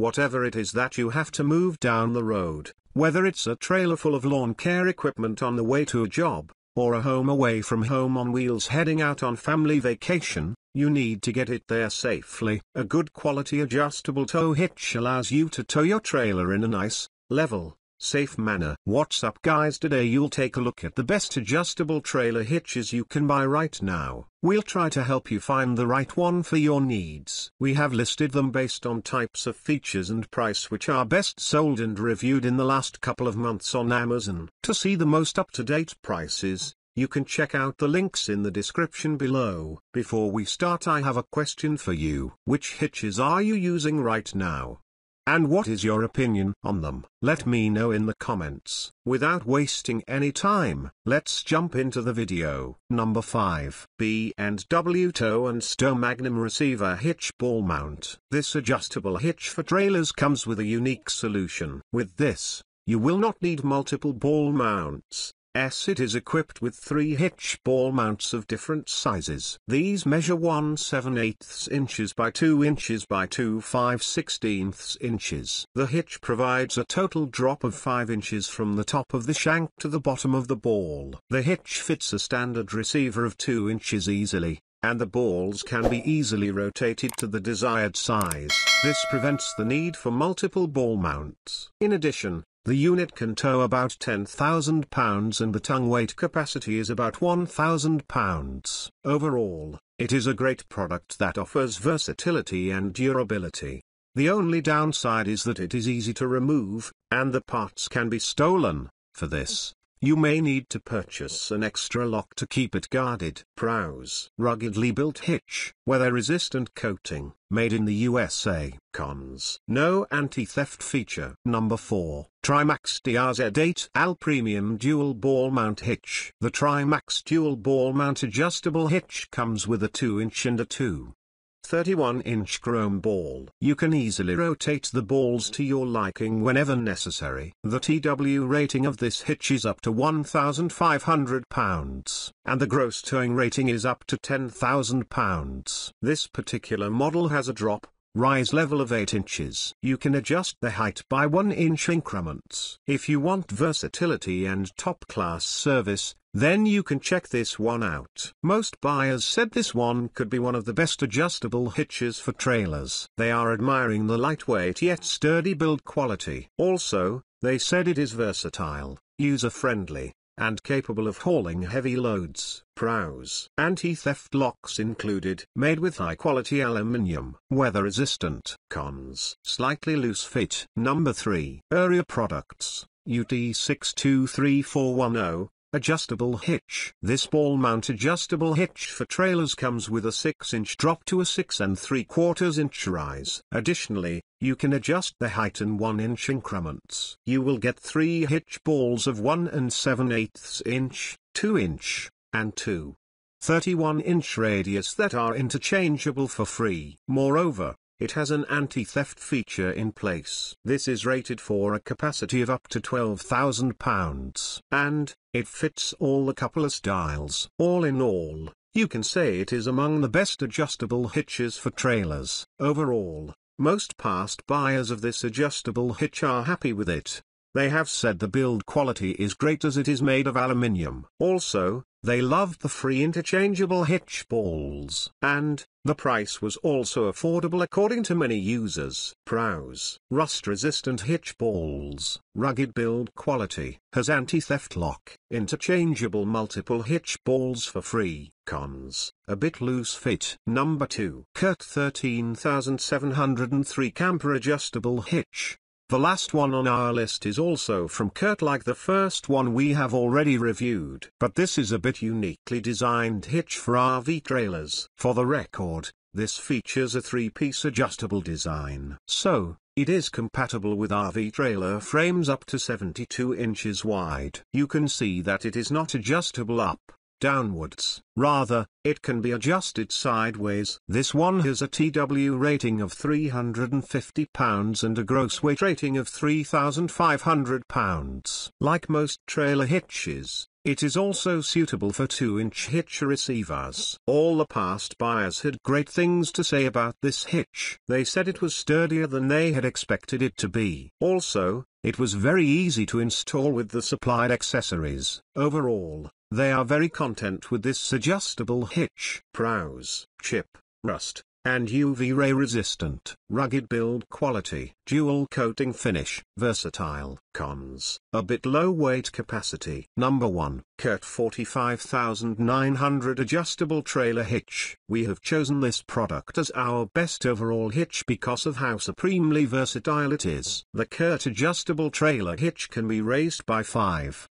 whatever it is that you have to move down the road, whether it's a trailer full of lawn care equipment on the way to a job, or a home away from home on wheels heading out on family vacation, you need to get it there safely. A good quality adjustable tow hitch allows you to tow your trailer in a nice, level, safe manner. What's up guys, today you'll take a look at the best adjustable trailer hitches you can buy right now. We'll try to help you find the right one for your needs. We have listed them based on types of features and price, which are best sold and reviewed in the last couple of months on Amazon. To see the most up-to-date prices, you can check out the links in the description below. Before we start, I have a question for you. Which hitches are you using right now? And what is your opinion on them? Let me know in the comments. Without wasting any time, let's jump into the video. Number 5. B&W Tow and Stow Magnum Receiver Hitch Ball Mount. This adjustable hitch for trailers comes with a unique solution. With this, you will not need multiple ball mounts, as it is equipped with 3 hitch ball mounts of different sizes. These measure 1 7/8 inches by 2 inches by 2 5/16 inches. The hitch provides a total drop of 5 inches from the top of the shank to the bottom of the ball. The hitch fits a standard receiver of 2 inches easily, and the balls can be easily rotated to the desired size. This prevents the need for multiple ball mounts. In addition, the unit can tow about 10,000 pounds and the tongue weight capacity is about 1,000 pounds. Overall, it is a great product that offers versatility and durability. The only downside is that it is easy to remove, and the parts can be stolen. For this, you may need to purchase an extra lock to keep it guarded. Prowse. Ruggedly built hitch. Weather-resistant coating. Made in the USA. Cons. No anti-theft feature. Number 4. Trimax TRZ8AL Premium Dual Ball Mount Hitch. The Trimax Dual Ball Mount Adjustable Hitch comes with a 2-inch and a 2.31-inch chrome ball. You can easily rotate the balls to your liking whenever necessary. The TW rating of this hitch is up to 1,500 pounds, and the gross towing rating is up to 10,000 pounds. This particular model has a drop, rise level of 8 inches. You can adjust the height by 1-inch increments. If you want versatility and top-class service, then you can check this one out. Most buyers said this one could be one of the best adjustable hitches for trailers. They are admiring the lightweight yet sturdy build quality. Also, they said it is versatile, user-friendly, and capable of hauling heavy loads. Prowse. Anti-theft locks included. Made with high-quality aluminium. Weather-resistant. Cons. Slightly loose fit. Number 3. Uriah Products UT623410. Adjustable hitch. This ball mount adjustable hitch for trailers comes with a 6-inch drop to a 6 3/4-inch rise. Additionally, you can adjust the height in 1-inch increments. You will get 3 hitch balls of 1 7/8 inch, 2-inch, and 2 31-inch radius that are interchangeable for free. Moreover, it has an anti-theft feature in place. This is rated for a capacity of up to 12,000 pounds. And, it fits all the coupler styles. All in all, you can say it is among the best adjustable hitches for trailers. Overall, most past buyers of this adjustable hitch are happy with it. They have said the build quality is great as it is made of aluminium. Also, they loved the free interchangeable hitch balls. And, the price was also affordable according to many users. Prowse. Rust-resistant hitch balls. Rugged build quality. Has anti-theft lock. Interchangeable multiple hitch balls for free. Cons. A bit loose fit. Number 2. CURT 13703 Camper Adjustable Hitch. The last one on our list is also from CURT, like the first one we have already reviewed. But this is a bit uniquely designed hitch for RV trailers. For the record, this features a 3-piece adjustable design. So, it is compatible with RV trailer frames up to 72 inches wide. You can see that it is not adjustable up, downwards. Rather, it can be adjusted sideways. This one has a TW rating of 350 pounds and a gross weight rating of 3,500 pounds. Like most trailer hitches, It is also suitable for 2-inch hitch receivers. All the past buyers had great things to say about this hitch. They said it was sturdier than they had expected it to be. Also, it was very easy to install with the supplied accessories. Overall, they are very content with this adjustable hitch. Prows, chip, rust, and UV ray resistant. Rugged build quality. Dual coating finish. Versatile. Cons. A bit low weight capacity. Number 1. CURT 45900 Adjustable Trailer Hitch. We have chosen this product as our best overall hitch because of how supremely versatile it is. The CURT adjustable trailer hitch can be raised by 5.25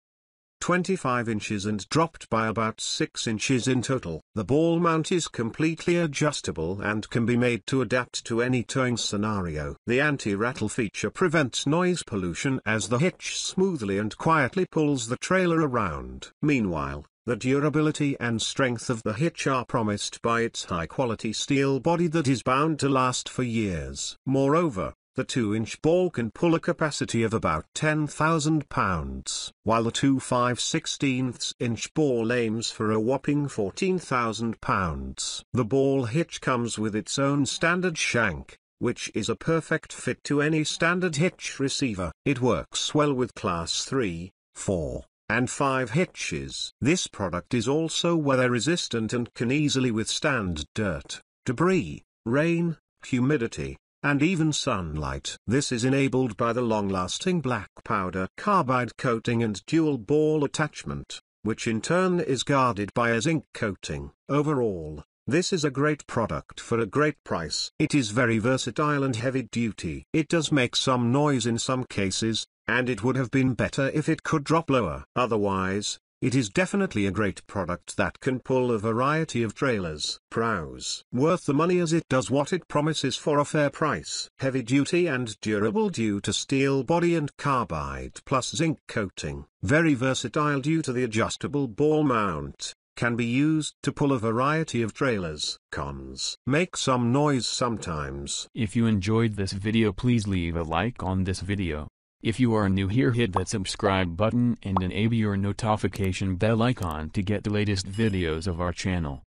inches and dropped by about 6 inches in total. The ball mount is completely adjustable and can be made to adapt to any towing scenario. The anti-rattle feature prevents noise pollution as the hitch smoothly and quietly pulls the trailer around. Meanwhile, the durability and strength of the hitch are promised by its high-quality steel body that is bound to last for years. Moreover, the 2-inch ball can pull a capacity of about 10,000 pounds, while the 2 5/16 inch ball aims for a whopping 14,000 pounds. The ball hitch comes with its own standard shank, which is a perfect fit to any standard hitch receiver. It works well with class 3, 4, and 5 hitches. This product is also weather resistant and can easily withstand dirt, debris, rain, humidity, and even sunlight. This is enabled by the long-lasting black powder carbide coating and dual ball attachment, which in turn is guarded by a zinc coating. Overall, this is a great product for a great price. It is very versatile and heavy-duty. It does make some noise in some cases, and it would have been better if it could drop lower. Otherwise, it is definitely a great product that can pull a variety of trailers. Prows. Worth the money as it does what it promises for a fair price. Heavy duty and durable due to steel body and carbide plus zinc coating. Very versatile due to the adjustable ball mount. Can be used to pull a variety of trailers. Cons. Make some noise sometimes. If you enjoyed this video, please leave a like on this video. If you are new here, hit that subscribe button and enable your notification bell icon to get the latest videos of our channel.